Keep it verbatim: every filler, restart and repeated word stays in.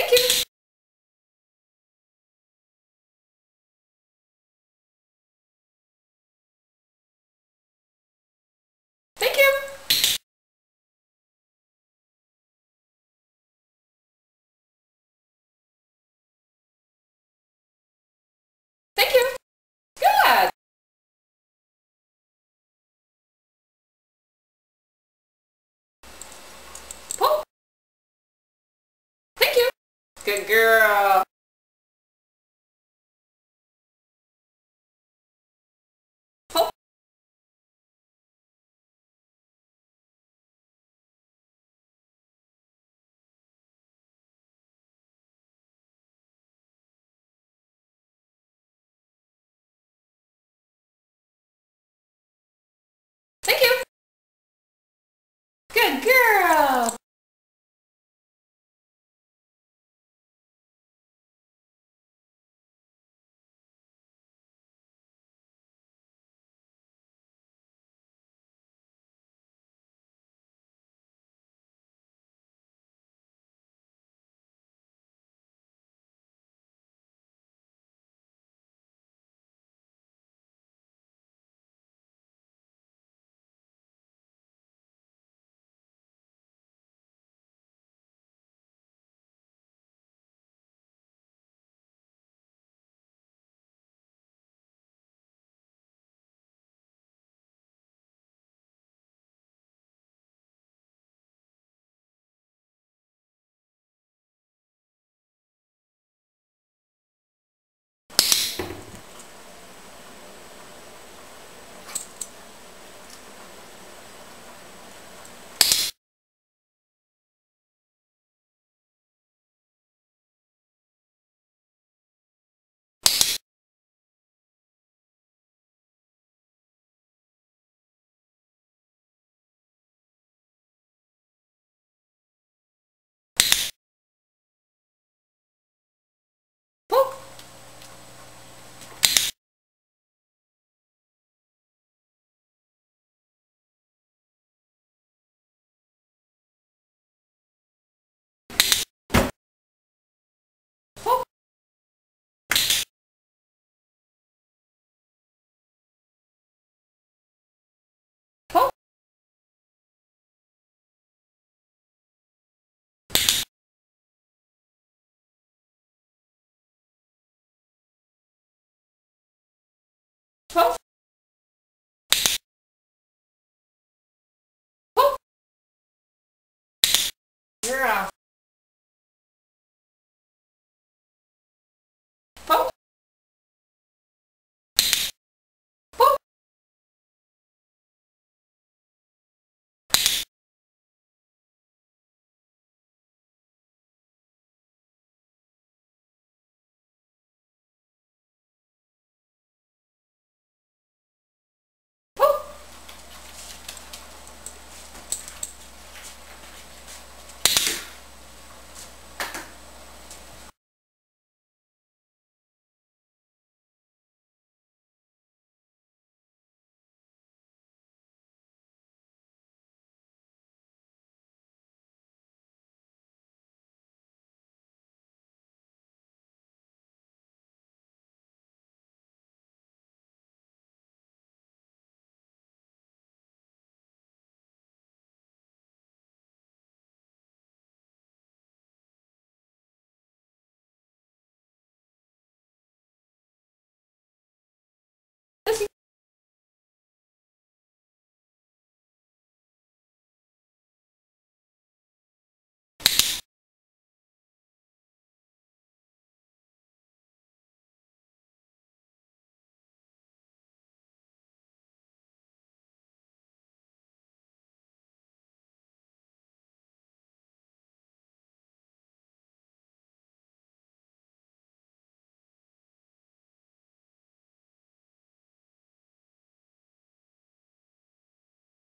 Thank you. Thank you. Thank you. Good. Pull. Thank you. Good girl. Thank you. Good girl. twelve. Oh. You're off. Oh.